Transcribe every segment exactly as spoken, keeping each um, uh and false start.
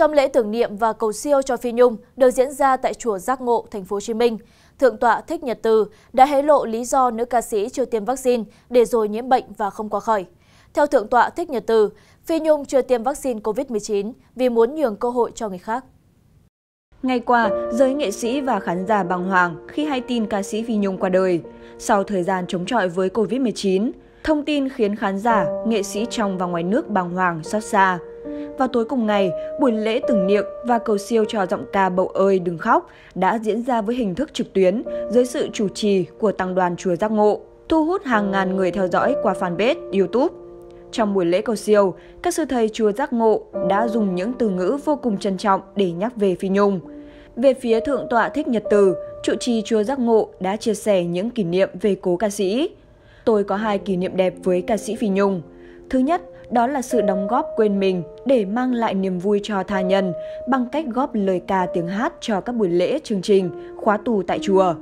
Trong lễ tưởng niệm và cầu siêu cho Phi Nhung được diễn ra tại Chùa Giác Ngộ, thành phố Hồ Chí Minh, Thượng tọa Thích Nhật Từ đã hé lộ lý do nữ ca sĩ chưa tiêm vaccine để rồi nhiễm bệnh và không qua khỏi. Theo Thượng tọa Thích Nhật Từ, Phi Nhung chưa tiêm vaccine Covid mười chín vì muốn nhường cơ hội cho người khác. Ngày qua, giới nghệ sĩ và khán giả bàng hoàng khi hay tin ca sĩ Phi Nhung qua đời. Sau thời gian chống chọi với Covid mười chín, thông tin khiến khán giả, nghệ sĩ trong và ngoài nước bàng hoàng xót xa. Vào tối cùng ngày, buổi lễ tưởng niệm và cầu siêu cho giọng ca Bầu Ơi Đừng Khóc đã diễn ra với hình thức trực tuyến dưới sự chủ trì của Tăng đoàn Chùa Giác Ngộ, thu hút hàng ngàn người theo dõi qua fanpage, YouTube. Trong buổi lễ cầu siêu, các sư thầy Chùa Giác Ngộ đã dùng những từ ngữ vô cùng trân trọng để nhắc về Phi Nhung. Về phía Thượng tọa Thích Nhật Từ, trụ trì Chùa Giác Ngộ đã chia sẻ những kỷ niệm về cố ca sĩ. Tôi có hai kỷ niệm đẹp với ca sĩ Phi Nhung. Thứ nhất, đó là sự đóng góp quên mình để mang lại niềm vui cho tha nhân bằng cách góp lời ca tiếng hát cho các buổi lễ, chương trình, khóa tu tại chùa.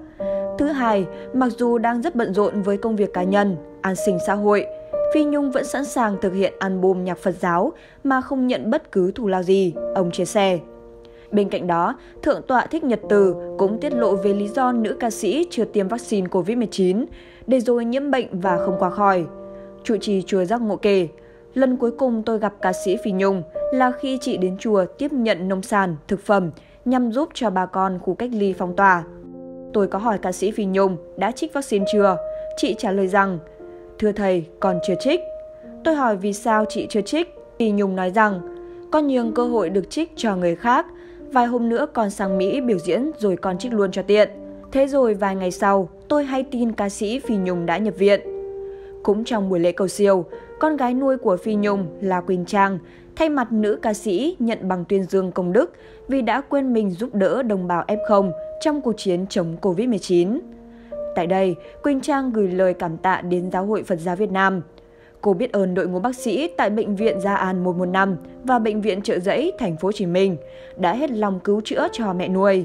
Thứ hai, mặc dù đang rất bận rộn với công việc cá nhân, an sinh xã hội, Phi Nhung vẫn sẵn sàng thực hiện album nhạc Phật giáo mà không nhận bất cứ thù lao gì, ông chia sẻ. Bên cạnh đó, Thượng tọa Thích Nhật Từ cũng tiết lộ về lý do nữ ca sĩ chưa tiêm vaccine Covid mười chín để rồi nhiễm bệnh và không qua khỏi. Trụ trì Chùa Giác Ngộ kể, lần cuối cùng tôi gặp ca sĩ Phi Nhung là khi chị đến chùa tiếp nhận nông sản, thực phẩm nhằm giúp cho bà con khu cách ly phong tỏa. Tôi có hỏi ca sĩ Phi Nhung đã trích vaccine chưa? Chị trả lời rằng, thưa thầy, con chưa trích. Tôi hỏi vì sao chị chưa trích? Phi Nhung nói rằng, con nhường cơ hội được trích cho người khác. Vài hôm nữa con sang Mỹ biểu diễn rồi con trích luôn cho tiện. Thế rồi vài ngày sau, tôi hay tin ca sĩ Phi Nhung đã nhập viện. Cũng trong buổi lễ cầu siêu, con gái nuôi của Phi Nhung là Quỳnh Trang thay mặt nữ ca sĩ nhận bằng tuyên dương công đức vì đã quên mình giúp đỡ đồng bào ép không trong cuộc chiến chống Covid mười chín. Tại đây, Quỳnh Trang gửi lời cảm tạ đến Giáo hội Phật giáo Việt Nam. Cô biết ơn đội ngũ bác sĩ tại Bệnh viện Gia An một một năm và Bệnh viện Chợ Rẫy, thành phố Hồ Chí Minh đã hết lòng cứu chữa cho mẹ nuôi.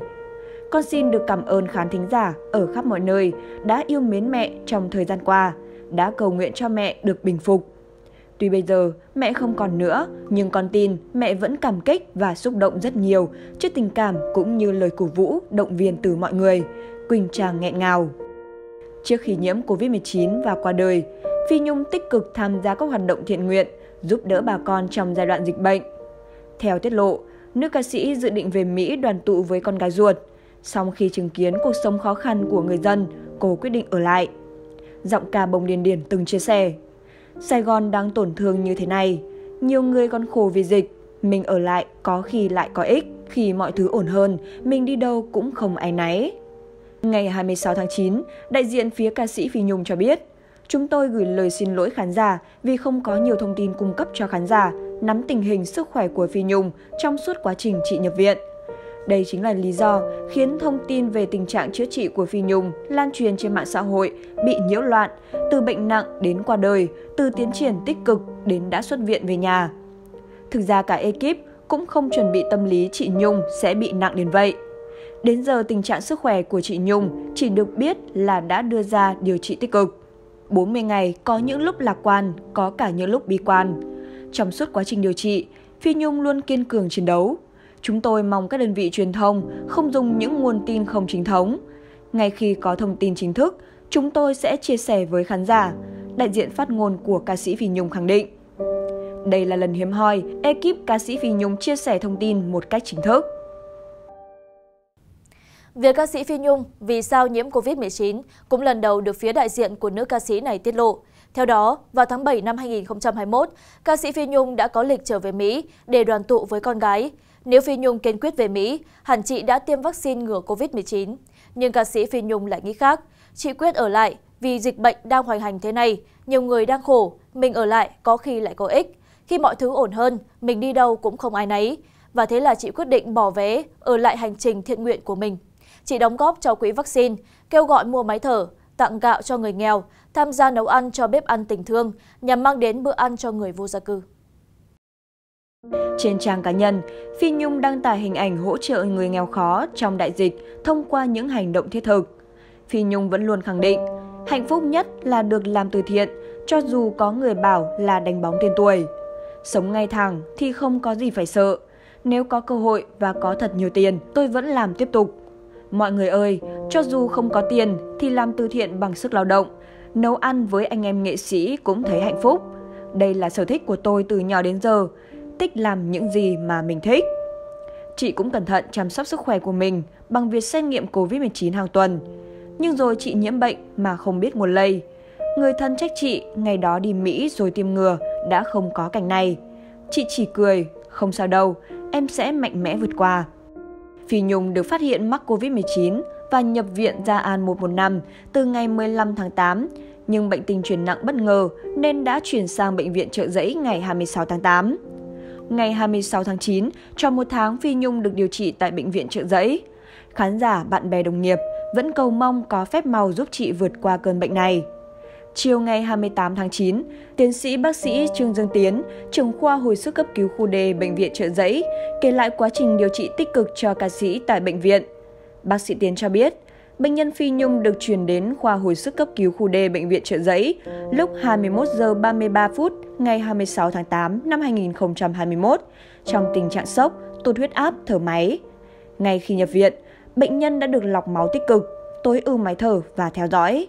Con xin được cảm ơn khán thính giả ở khắp mọi nơi đã yêu mến mẹ trong thời gian qua, đã cầu nguyện cho mẹ được bình phục. Tuy bây giờ mẹ không còn nữa, nhưng con tin mẹ vẫn cảm kích và xúc động rất nhiều trước tình cảm cũng như lời cổ vũ, động viên từ mọi người, Quỳnh Trang nghẹn ngào. Trước khi nhiễm Covid mười chín và qua đời, Phi Nhung tích cực tham gia các hoạt động thiện nguyện, giúp đỡ bà con trong giai đoạn dịch bệnh. Theo tiết lộ, nữ ca sĩ dự định về Mỹ đoàn tụ với con gái ruột. Song khi chứng kiến cuộc sống khó khăn của người dân, cô quyết định ở lại. Giọng ca Bông Điền Điển từng chia sẻ, Sài Gòn đang tổn thương như thế này, nhiều người còn khổ vì dịch, mình ở lại có khi lại có ích, khi mọi thứ ổn hơn, mình đi đâu cũng không áy náy. Ngày hai mươi sáu tháng chín, đại diện phía ca sĩ Phi Nhung cho biết, chúng tôi gửi lời xin lỗi khán giả vì không có nhiều thông tin cung cấp cho khán giả nắm tình hình sức khỏe của Phi Nhung trong suốt quá trình chị nhập viện. Đây chính là lý do khiến thông tin về tình trạng chữa trị của Phi Nhung lan truyền trên mạng xã hội bị nhiễu loạn, từ bệnh nặng đến qua đời, từ tiến triển tích cực đến đã xuất viện về nhà. Thực ra cả ekip cũng không chuẩn bị tâm lý chị Nhung sẽ bị nặng đến vậy. Đến giờ tình trạng sức khỏe của chị Nhung chỉ được biết là đã đưa ra điều trị tích cực. bốn mươi ngày có những lúc lạc quan, có cả những lúc bi quan. Trong suốt quá trình điều trị, Phi Nhung luôn kiên cường chiến đấu. Chúng tôi mong các đơn vị truyền thông không dùng những nguồn tin không chính thống. Ngay khi có thông tin chính thức, chúng tôi sẽ chia sẻ với khán giả, đại diện phát ngôn của ca sĩ Phi Nhung khẳng định. Đây là lần hiếm hoi ekip ca sĩ Phi Nhung chia sẻ thông tin một cách chính thức. Việc ca sĩ Phi Nhung vì sao nhiễm Covid mười chín cũng lần đầu được phía đại diện của nữ ca sĩ này tiết lộ. Theo đó, vào tháng bảy năm hai nghìn không trăm hai mươi mốt, ca sĩ Phi Nhung đã có lịch trở về Mỹ để đoàn tụ với con gái. Nếu Phi Nhung kiên quyết về Mỹ, hẳn chị đã tiêm vaccine ngừa Covid mười chín. Nhưng ca sĩ Phi Nhung lại nghĩ khác. Chị quyết ở lại vì dịch bệnh đang hoành hành thế này, nhiều người đang khổ, mình ở lại có khi lại có ích. Khi mọi thứ ổn hơn, mình đi đâu cũng không ai nấy. Và thế là chị quyết định bỏ vé, ở lại hành trình thiện nguyện của mình. Chị đóng góp cho quỹ vaccine, kêu gọi mua máy thở, tặng gạo cho người nghèo, tham gia nấu ăn cho bếp ăn tình thương nhằm mang đến bữa ăn cho người vô gia cư. Trên trang cá nhân, Phi Nhung đăng tải hình ảnh hỗ trợ người nghèo khó trong đại dịch thông qua những hành động thiết thực. Phi Nhung vẫn luôn khẳng định, hạnh phúc nhất là được làm từ thiện, cho dù có người bảo là đánh bóng tên tuổi. Sống ngay thẳng thì không có gì phải sợ. nếu có cơ hội và có thật nhiều tiền, tôi vẫn làm tiếp tục. Mọi người ơi, cho dù không có tiền thì làm từ thiện bằng sức lao động, nấu ăn với anh em nghệ sĩ cũng thấy hạnh phúc. Đây là sở thích của tôi từ nhỏ đến giờ, thích làm những gì mà mình thích. Chị cũng cẩn thận chăm sóc sức khỏe của mình bằng việc xét nghiệm cô vít mười chín hàng tuần. Nhưng rồi chị nhiễm bệnh mà không biết nguồn lây. Người thân trách chị ngày đó đi Mỹ rồi tiêm ngừa đã không có cảnh này. Chị chỉ cười, không sao đâu, em sẽ mạnh mẽ vượt qua. Phi Nhung được phát hiện mắc cô vít mười chín và nhập viện Gia An một một năm từ ngày mười lăm tháng tám, nhưng bệnh tình chuyển nặng bất ngờ nên đã chuyển sang Bệnh viện Chợ Rẫy ngày hai mươi sáu tháng tám. Ngày hai mươi sáu tháng chín, trong một tháng Phi Nhung được điều trị tại Bệnh viện Chợ Rẫy. Khán giả, bạn bè, đồng nghiệp vẫn cầu mong có phép màu giúp chị vượt qua cơn bệnh này. Chiều ngày hai mươi tám tháng chín, tiến sĩ bác sĩ Trương Dương Tiến, trưởng khoa hồi sức cấp cứu khu D Bệnh viện Chợ Rẫy, kể lại quá trình điều trị tích cực cho ca sĩ tại bệnh viện. Bác sĩ Tiến cho biết, bệnh nhân Phi Nhung được chuyển đến khoa hồi sức cấp cứu khu D Bệnh viện Chợ Rẫy lúc hai mươi mốt giờ ba mươi ba phút ngày hai mươi sáu tháng tám năm hai nghìn không trăm hai mươi mốt trong tình trạng sốc, tụt huyết áp, thở máy. Ngay khi nhập viện, bệnh nhân đã được lọc máu tích cực, tối ưu máy thở và theo dõi.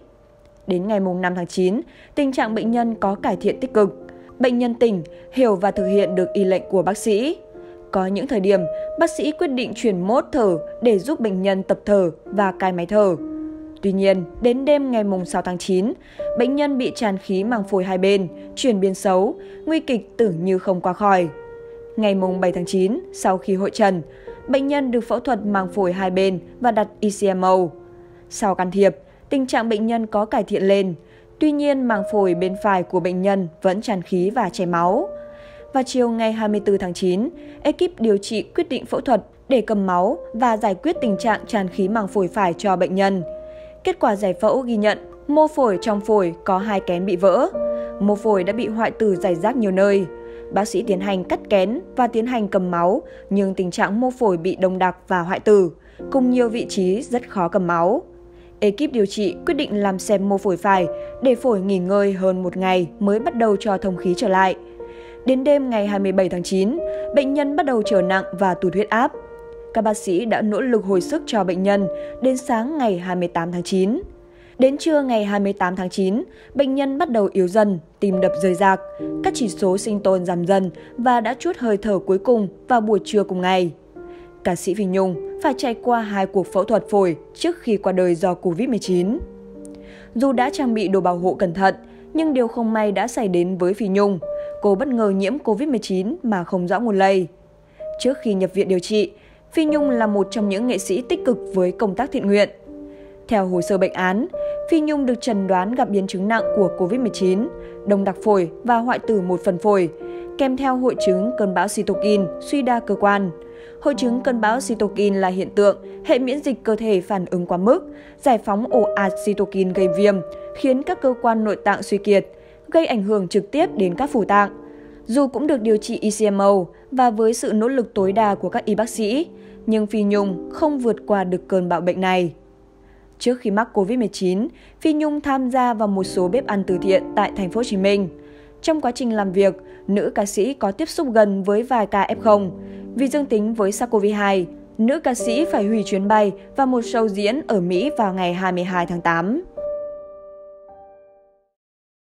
Đến ngày năm tháng chín, tình trạng bệnh nhân có cải thiện tích cực. Bệnh nhân tỉnh, hiểu và thực hiện được y lệnh của bác sĩ. Có những thời điểm, bác sĩ quyết định chuyển mốt thở để giúp bệnh nhân tập thở và cai máy thở. Tuy nhiên, đến đêm ngày sáu tháng chín, bệnh nhân bị tràn khí màng phổi hai bên, chuyển biến xấu, nguy kịch tưởng như không qua khỏi. Ngày bảy tháng chín, sau khi hội trần, bệnh nhân được phẫu thuật màng phổi hai bên và đặt e xê em o. Sau can thiệp, tình trạng bệnh nhân có cải thiện lên, tuy nhiên màng phổi bên phải của bệnh nhân vẫn tràn khí và chảy máu. Và chiều ngày hai mươi tư tháng chín, ekip điều trị quyết định phẫu thuật để cầm máu và giải quyết tình trạng tràn khí màng phổi phải cho bệnh nhân. Kết quả giải phẫu ghi nhận mô phổi trong phổi có hai kén bị vỡ. Mô phổi đã bị hoại tử rải rác nhiều nơi. Bác sĩ tiến hành cắt kén và tiến hành cầm máu, nhưng tình trạng mô phổi bị đông đặc và hoại tử, cùng nhiều vị trí rất khó cầm máu. Ekip điều trị quyết định làm xẹp mô phổi phải để phổi nghỉ ngơi hơn một ngày mới bắt đầu cho thông khí trở lại. Đến đêm ngày hai mươi bảy tháng chín, bệnh nhân bắt đầu trở nặng và tụt huyết áp. Các bác sĩ đã nỗ lực hồi sức cho bệnh nhân đến sáng ngày hai mươi tám tháng chín. Đến trưa ngày hai mươi tám tháng chín, bệnh nhân bắt đầu yếu dần, tim đập rời rạc, các chỉ số sinh tồn giảm dần và đã trút hơi thở cuối cùng vào buổi trưa cùng ngày. Ca sĩ Phi Nhung phải trải qua hai cuộc phẫu thuật phổi trước khi qua đời do cô vít mười chín. Dù đã trang bị đồ bảo hộ cẩn thận, nhưng điều không may đã xảy đến với Phi Nhung. Cô bất ngờ nhiễm cô vít mười chín mà không rõ nguồn lây. Trước khi nhập viện điều trị, Phi Nhung là một trong những nghệ sĩ tích cực với công tác thiện nguyện. Theo hồ sơ bệnh án, Phi Nhung được chẩn đoán gặp biến chứng nặng của cô vít mười chín, đông đặc phổi và hoại tử một phần phổi, kèm theo hội chứng cơn bão cytokine, suy đa cơ quan. Hội chứng cơn bão cytokine là hiện tượng hệ miễn dịch cơ thể phản ứng quá mức, giải phóng ồ ạt cytokine gây viêm, khiến các cơ quan nội tạng suy kiệt, gây ảnh hưởng trực tiếp đến các phủ tạng. Dù cũng được điều trị e xê em o và với sự nỗ lực tối đa của các y bác sĩ, nhưng Phi Nhung không vượt qua được cơn bão bệnh này. Trước khi mắc cô vít mười chín, Phi Nhung tham gia vào một số bếp ăn từ thiện tại thành phố Hồ Chí Minh. Trong quá trình làm việc, nữ ca sĩ có tiếp xúc gần với vài ca ép không. Vì dương tính với SARS-xê o vê hai, nữ ca sĩ phải hủy chuyến bay và một show diễn ở Mỹ vào ngày hai mươi hai tháng tám.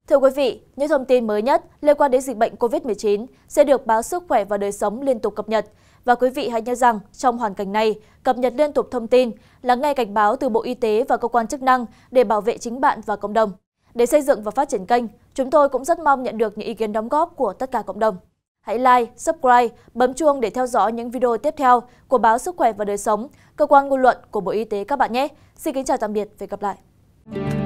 Thưa quý vị, những thông tin mới nhất liên quan đến dịch bệnh cô vít mười chín sẽ được Báo Sức khỏe và Đời sống liên tục cập nhật. Và quý vị hãy nhớ rằng, trong hoàn cảnh này, cập nhật liên tục thông tin, lắng nghe cảnh báo từ Bộ Y tế và cơ quan chức năng để bảo vệ chính bạn và cộng đồng. Để xây dựng và phát triển kênh, chúng tôi cũng rất mong nhận được những ý kiến đóng góp của tất cả cộng đồng. Hãy like, subscribe, bấm chuông để theo dõi những video tiếp theo của Báo Sức khỏe và Đời sống, cơ quan ngôn luận của Bộ Y tế các bạn nhé. Xin kính chào tạm biệt và hẹn gặp lại.